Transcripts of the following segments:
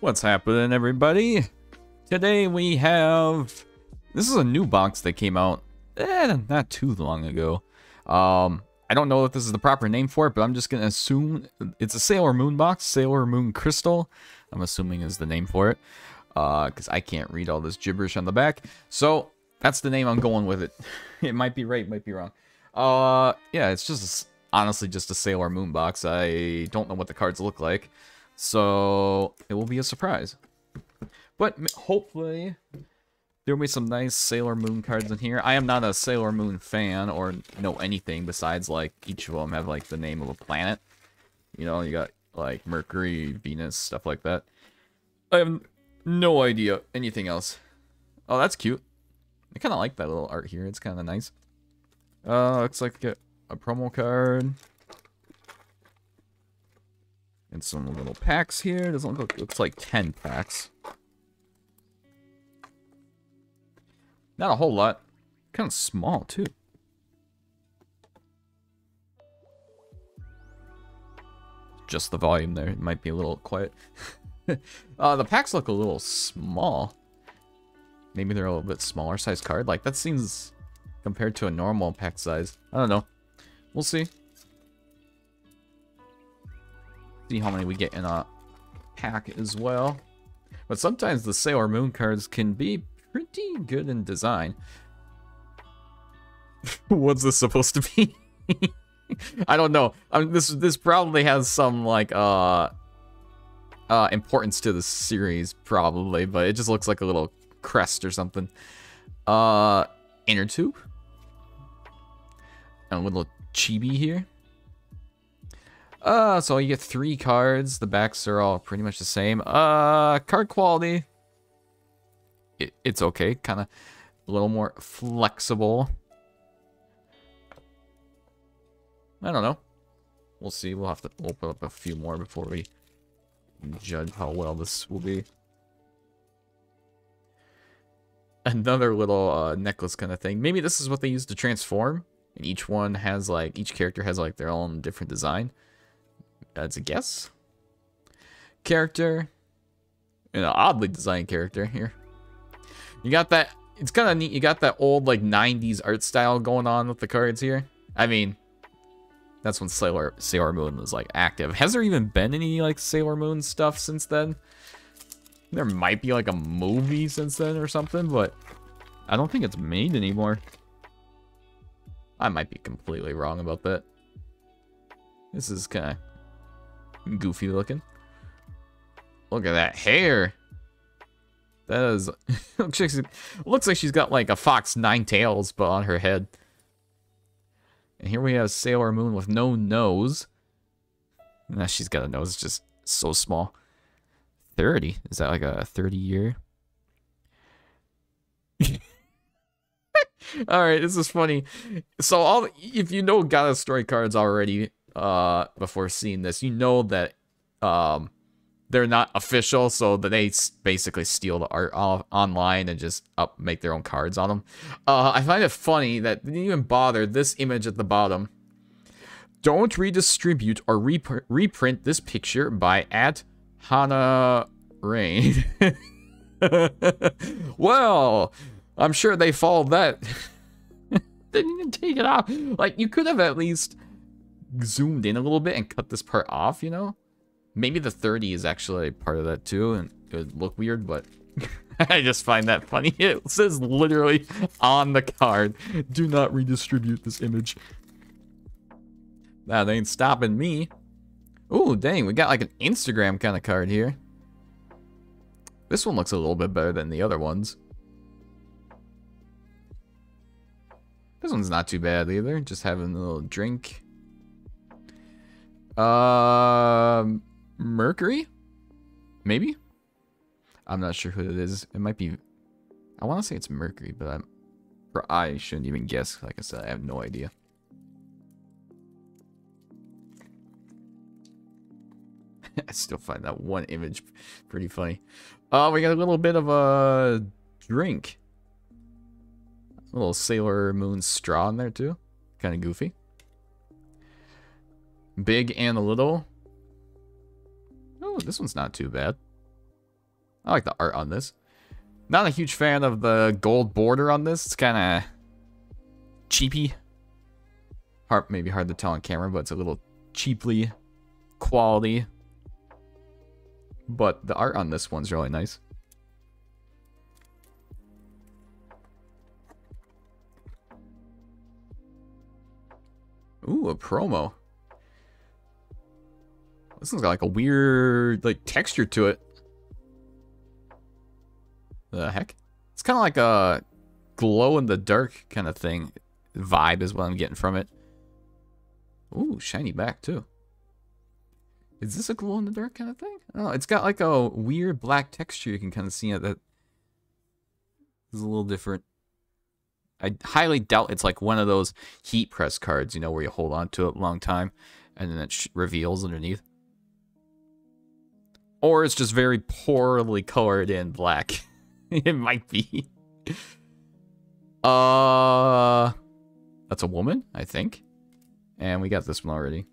What's happening, everybody? Today we have... This is a new box that came out not too long ago. I don't know if this is the proper name for it, but I'm just going to assume it's a Sailor Moon box. Sailor Moon Crystal, I'm assuming, is the name for it. Because I can't read all this gibberish on the back. So, that's the name I'm going with it. It might be right, might be wrong. Yeah, it's just, honestly, just a Sailor Moon box. I don't know what the cards look like. So, it will be a surprise. But hopefully, there will be some nice Sailor Moon cards in here. I am not a Sailor Moon fan or know anything besides, like, each of them have, like, the name of a planet. You know, you got, like, Mercury, Venus, stuff like that. I have no idea anything else. Oh, that's cute. I kind of like that little art here. It's kind of nice. Looks like a promo card. And some little packs here. Doesn't look, looks like 10 packs. Not a whole lot. Kind of small, too. Just the volume there. It might be a little quiet. The packs look a little small. Maybe they're a little bit smaller size card. Like, that seems compared to a normal pack size. I don't know. We'll see. See how many we get in a pack as well. But sometimes the Sailor Moon cards can be pretty good in design. What's this supposed to be? I don't know. I mean, this probably has some like importance to the series probably, but it just looks like a little crest or something. Inner tube. And a little chibi here. So you get 3 cards. The backs are all pretty much the same. Card quality. It's okay. Kind of a little more flexible. I don't know. We'll see. We'll have to open up a few more before we judge how well this will be. Another little necklace kind of thing. Maybe this is what they use to transform. And each one has like, each character has like their own different design. That's a guess. Character. An oddly designed character here. You got that. It's kind of neat. You got that old like 90s art style going on with the cards here. I mean, that's when Sailor Moon was like active. Has there even been any like Sailor Moon stuff since then? There might be like a movie since then or something, but I don't think it's made anymore. I might be completely wrong about that. This is kind of goofy looking. Look at that hair. That is... looks like she's got like a fox 9 tails, but on her head. And here we have Sailor Moon with no nose. Nah, she's got a nose, just so small. 30? Is that like a 30-year? Alright, this is funny. So if you know Goddess Story cards already before seeing this, you know that they're not official, so they basically steal the art online and just make their own cards on them. I find it funny that they didn't even bother this image at the bottom. Don't redistribute or reprint this picture by @HanaRain. Well... I'm sure they followed that. Didn't even take it off. Like, you could have at least zoomed in a little bit and cut this part off, you know? Maybe the 30 is actually part of that too, and it would look weird, but I just find that funny. It says literally on the card, do not redistribute this image. That ain't stopping me. Ooh, dang, we got like an Instagram kind of card here. This one looks a little bit better than the other ones. This one's not too bad either. Just having a little drink. Mercury? Maybe? I'm not sure who it is. It might be... I want to say it's Mercury, but I shouldn't even guess. Like I said, I have no idea. I still find that one image pretty funny. We got a little bit of a drink. A little Sailor Moon straw in there, too. Kind of goofy. Big and a little. Oh, this one's not too bad. I like the art on this. Not a huge fan of the gold border on this. It's kind of cheapy. Maybe hard to tell on camera, but it's a little cheaply quality. But the art on this one's really nice. Ooh, a promo. This one's got like a weird like texture to it. The heck? It's kind of like a glow in the dark kind of thing. Vibe is what I'm getting from it. Ooh, shiny back too. Is this a glow in the dark kind of thing? I don't know. It's got like a weird black texture you can kind of see it. That is a little different. I highly doubt it's like one of those heat press cards, you know, where you hold on to it a long time and then it reveals underneath. Or it's just very poorly colored in black. It might be. That's a woman, I think. And we got this one already.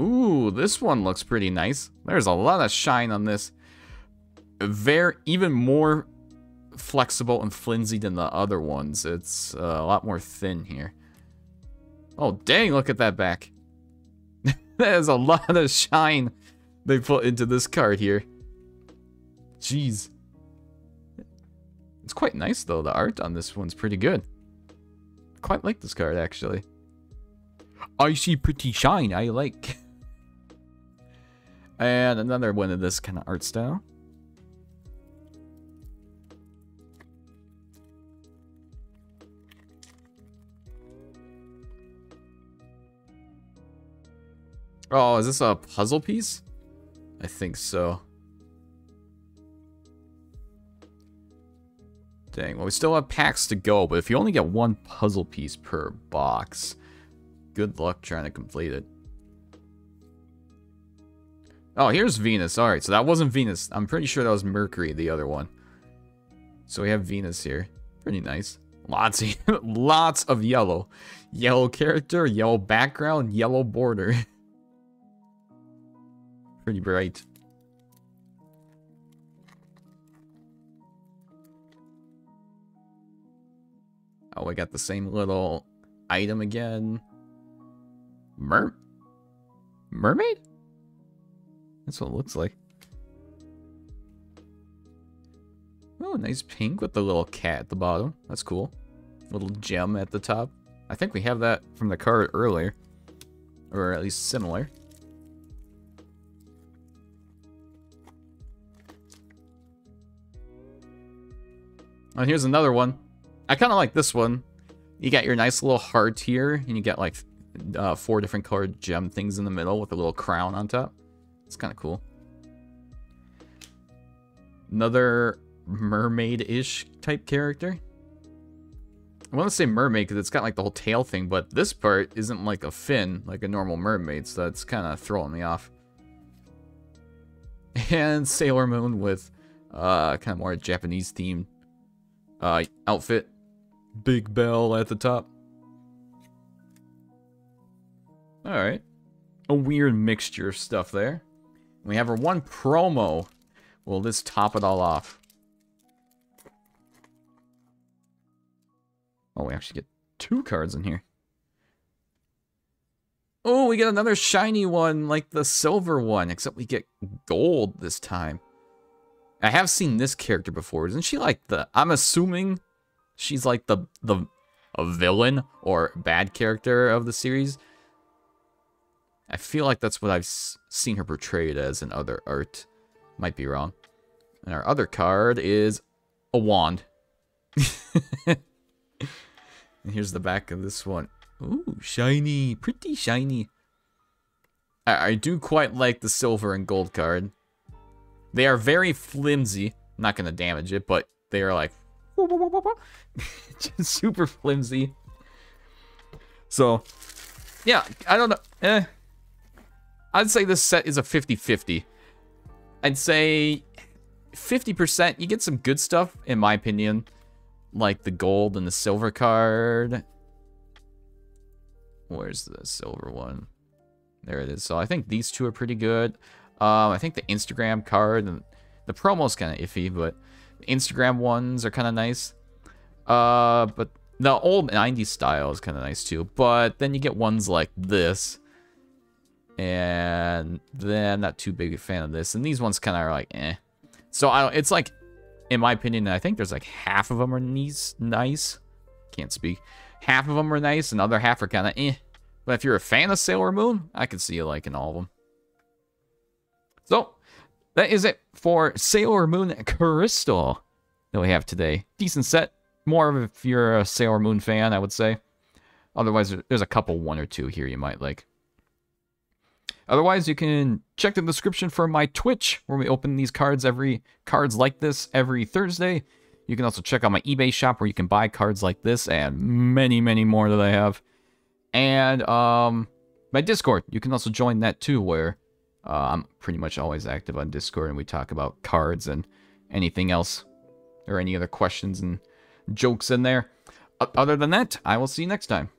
Ooh, this one looks pretty nice. There's a lot of shine on this. Even more flexible and flimsy than the other ones. It's a lot more thin here. Oh, dang, look at that back. There's a lot of shine they put into this card here. Jeez. It's quite nice, though. The art on this one's pretty good. I quite like this card, actually. I see pretty shine, I like. And another one of this kind of art style. Oh, is this a puzzle piece? I think so. Dang, well, we still have packs to go, but if you only get one puzzle piece per box, good luck trying to complete it. Oh, here's Venus. All right, so that wasn't Venus. I'm pretty sure that was Mercury, the other one. So we have Venus here. Pretty nice. Lots of yellow. Yellow character, yellow background, yellow border. Pretty bright. Oh, we got the same little item again. Mermaid? That's what it looks like. Oh, nice pink with the little cat at the bottom. That's cool. Little gem at the top. I think we have that from the card earlier. Or at least similar. And here's another one. I kind of like this one. You got your nice little heart here, and you got like four different colored gem things in the middle with a little crown on top. It's kind of cool. Another mermaid-ish type character. I want to say mermaid because it's got like the whole tail thing, but this part isn't like a fin, like a normal mermaid, so that's kind of throwing me off. And Sailor Moon with kind of more Japanese-themed outfit. Big bell at the top. Alright. A weird mixture of stuff there. We have our one promo. Will this top it all off? Oh, we actually get two cards in here. Oh, we get another shiny one like the silver one, except we get gold this time. I have seen this character before. Isn't she like the... I'm assuming she's like a villain or bad character of the series. I feel like that's what I've seen her portrayed as in other art. Might be wrong. And our other card is a wand. And here's the back of this one. Ooh, shiny. Pretty shiny. I do quite like the silver and gold card. They are very flimsy. I'm not going to damage it, but they are like... just super flimsy. So, yeah, I don't know. I'd say this set is a 50-50. I'd say 50%. You get some good stuff, in my opinion, like the gold and the silver card. Where's the silver one? There it is. So I think these two are pretty good. I think the Instagram card and the promo's kind of iffy, but the Instagram ones are kind of nice. But the old 90s style is kind of nice too. But then you get ones like this. And then I'm not too big a fan of this. And these ones kind of are like, eh. So it's like, in my opinion, I think there's like half of them are nice. Can't speak. Half of them are nice and the other half are kind of eh. But if you're a fan of Sailor Moon, I can see you liking all of them. So, that is it for Sailor Moon Crystal that we have today. Decent set. More of if you're a Sailor Moon fan, I would say. Otherwise, there's a couple, one or two here you might like. Otherwise, you can check the description for my Twitch, where we open these cards every Thursday. You can also check out my eBay shop, where you can buy cards like this and many, many more that I have. And my Discord, you can also join that too, where I'm pretty much always active on Discord, and we talk about cards and anything else, or any other questions and jokes in there. Other than that, I will see you next time.